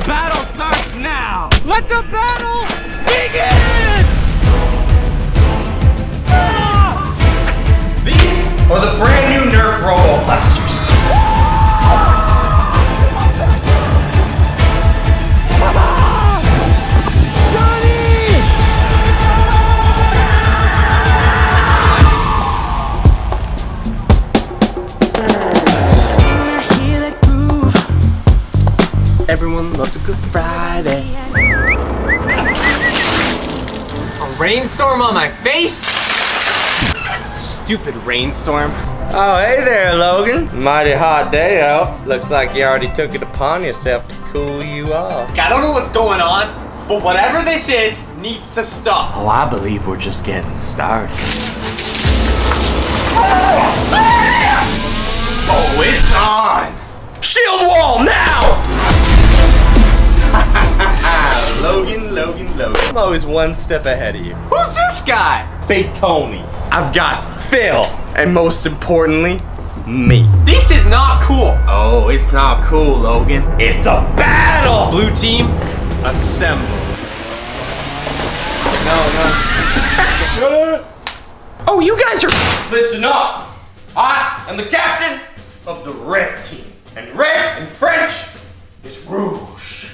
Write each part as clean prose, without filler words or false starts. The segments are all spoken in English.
The battle starts now! Let the battle begin! Ah! These are the brand new NERF RoboBlasters. Everyone loves a good Friday. A rainstorm on my face? Stupid rainstorm. Oh, hey there, Logan. Mighty hot day out. Looks like you already took it upon yourself to cool you off. I don't know what's going on, but whatever this is needs to stop. Oh, I believe we're just getting started. Oh, it's on! Shield wall now! Logan, Logan, Logan. I'm always one step ahead of you. Who's this guy? Big Tony. I've got Phil. And most importantly, me. This is not cool. Oh, it's not cool, Logan. It's a battle! Blue team, assemble. No, no. Oh, you guys are... Listen up. I am the captain of the red team. And red in French is rouge.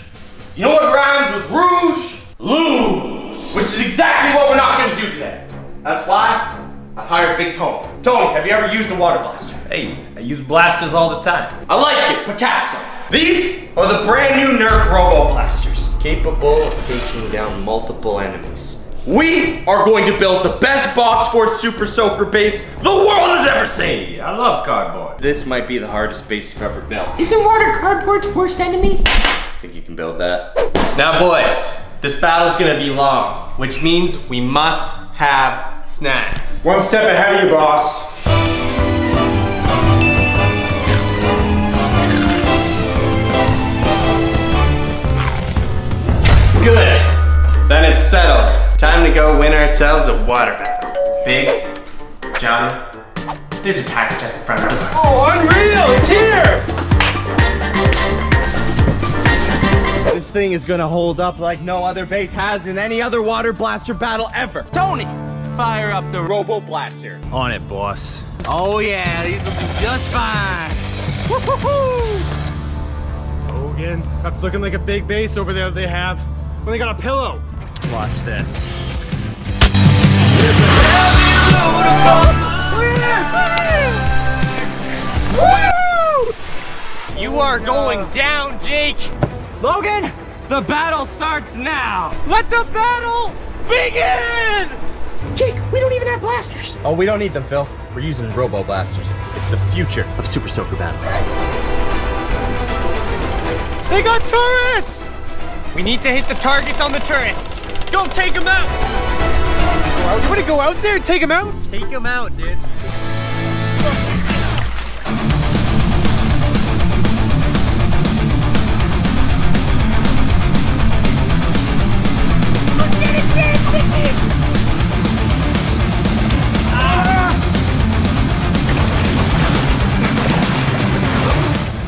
You know what rhymes with rouge? Lose. Which is exactly what we're not going to do today. That's why I've hired Big Tony. Tony, have you ever used a water blaster? Hey, I use blasters all the time. I like it, Picasso. These are the brand new NERF RoboBlasters. Capable of taking down multiple enemies. We are going to build the best box fort Super Soaker base the world has ever seen. Hey, I love cardboard. This might be the hardest base you've ever built. Isn't water cardboard's worst enemy? I think you can build that. Now boys, this battle's gonna be long, which means we must have snacks. One step ahead of you, boss. Good, then it's settled. Time to go win ourselves a water battle. Biggs, John, there's a package at the front door. Oh, unreal, it's here! This thing is gonna hold up like no other base has in any other water blaster battle ever. Tony, fire up the RoboBlaster. On it, boss. Oh yeah, these will be just fine. Woo-hoo-hoo! Logan, that's looking like a big base over there that they have. When they got a pillow. Watch this. You are going down, Jake. Logan, the battle starts now! Let the battle begin! Jake, we don't even have blasters. Oh, we don't need them, Phil. We're using RoboBlasters. It's the future of Super Soaker battles. They got turrets! We need to hit the targets on the turrets. Don't take them out! Are we gonna go out there and take them out? Take them out, dude.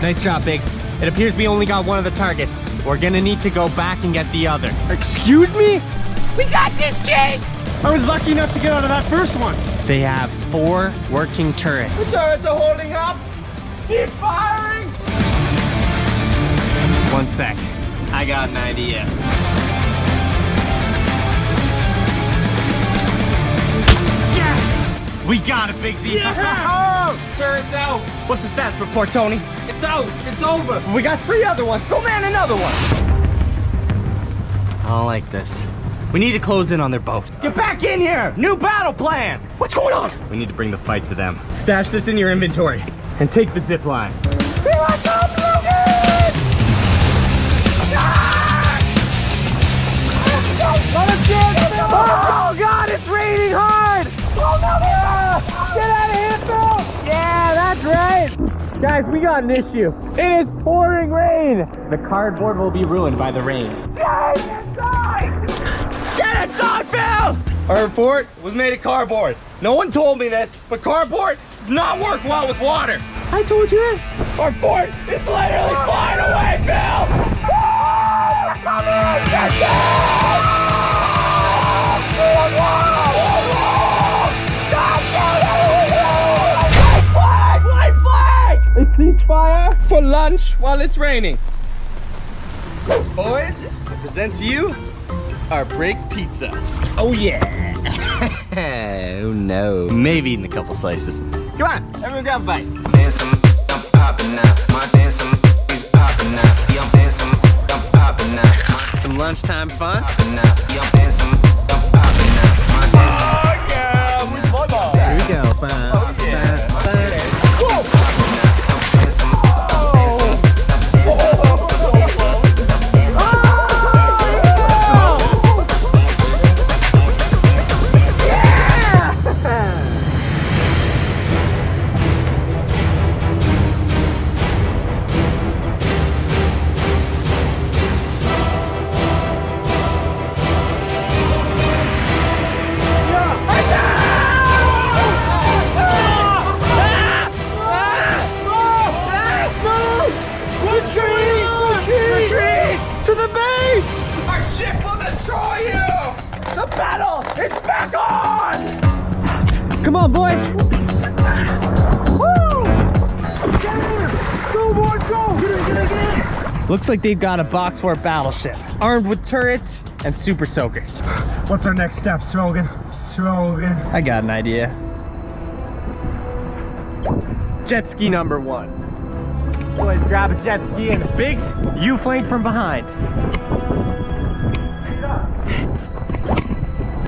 Nice job, Biggs. It appears we only got one of the targets. We're gonna need to go back and get the other. Excuse me? We got this, Jake! I was lucky enough to get out of that first one. They have 4 working turrets. The turrets are holding up. Keep firing! One sec. I got an idea. Yes! We got it, Biggsy! Yeah! Turrets out! What's the stats report, Tony? It's out! It's over! We got 3 other ones! Go man, another one! I don't like this. We need to close in on their boat. Get back in here! New battle plan! What's going on? We need to bring the fight to them. Stash this in your inventory and take the zip line. Here I come, Logan! Ah! Oh God, it's raining hard! Oh no, get out of here, Phil! Yeah, that's right! Guys, we got an issue. It is pouring rain. The cardboard will be ruined by the rain. Get inside! Get inside, Phil! Our fort was made of cardboard. No one told me this, but cardboard does not work well with water. I told you this. Our fort is literally flying away, Phil! for lunch while it's raining. Boys, presents you our break pizza. Oh yeah. Oh no. Maybe eating a couple slices. Come on, everyone grab a bite. I'm popping now. My dancing is popping now. I'm dancing, I'm popping now. Some lunchtime fun. I'm dancing, I'm popping now. Oh yeah, we volleyball. Here we go. Oh yeah. Come on, boy! Woo! Yeah! Go, boy, go! Get in! Looks like they've got a box for a battleship, armed with turrets and super soakers. What's our next step, Logan? Logan. I got an idea. Jet ski number one. Boys, grab a jet ski and Biggs, you flank from behind.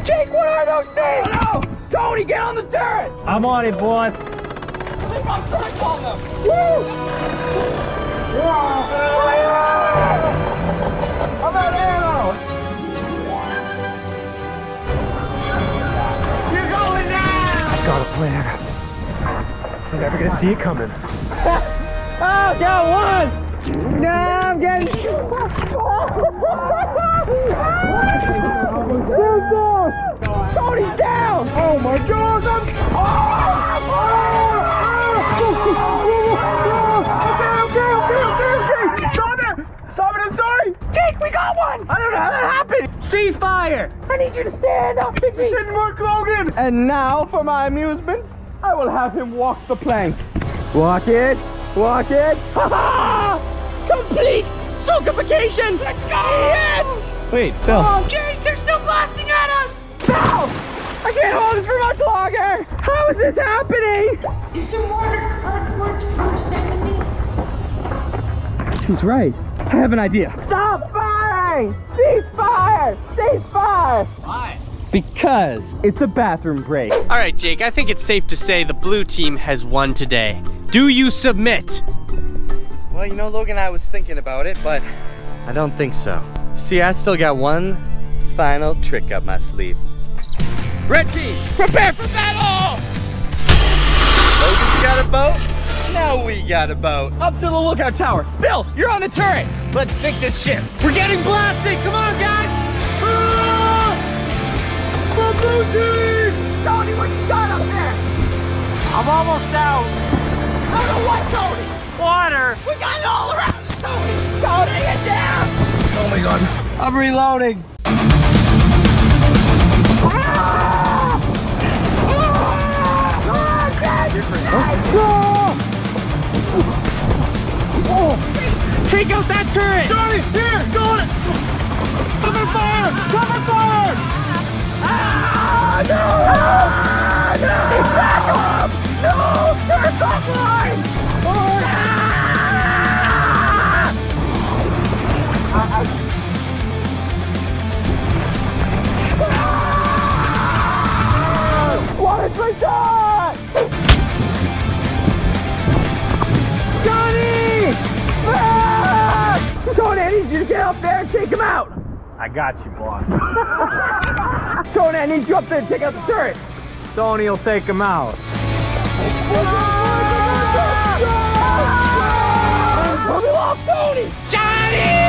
Jake, what are those things? Oh, no! Tony, get on the turret! I'm on it, boss. I think I'm turret on them. Woo! I'm out of ammo! You're going now! I got a plan. I'm never gonna see it coming. Oh, got one! No, I'm getting... Tony's down! Oh my God! Okay. Stop it! Stop it, I'm sorry! Jake, we got one! I don't know how that happened! Ceasefire! I need you to stand up, Biggs! It didn't work, Logan! And now, for my amusement, I will have him walk the plank. Walk it! Walk it! Ha ha! Complete soakification! Let's go! Yes! Wait, Phil. Oh, Jake, they're still blasting at us! No! I can't hold this for much longer! How is this happening? Is the water artwork understanding me? She's right. I have an idea. Stop firing! Cease fire! Cease fire! Why? Because it's a bathroom break. Alright, Jake, I think it's safe to say the blue team has won today. Do you submit? Well, you know, Logan, I was thinking about it, but I don't think so. See, I still got one final trick up my sleeve. Red team, prepare for battle! Logan's got a boat, now we got a boat. Up to the lookout tower. Phil, you're on the turret. Let's sink this ship. We're getting blasted, come on guys! Ah! The blue team! Tony, what you got up there? I'm almost out. I don't know what, Tony? Water. We got it all around us, Tony! Tony, get down! Oh my God, I'm reloading. Oh. Take out that turret! Sorry, here! Got it! Cover fire! Cover fire! Ah, no! Ah, no! He's back up! No! They're offline! Oh, ah! Ah! Water break down! Tony, I need you to get up there and take him out! I got you, boss. Tony, I need you up there and take out the turret! Tony will take him out. Come off, Tony! Johnny!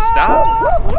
stop?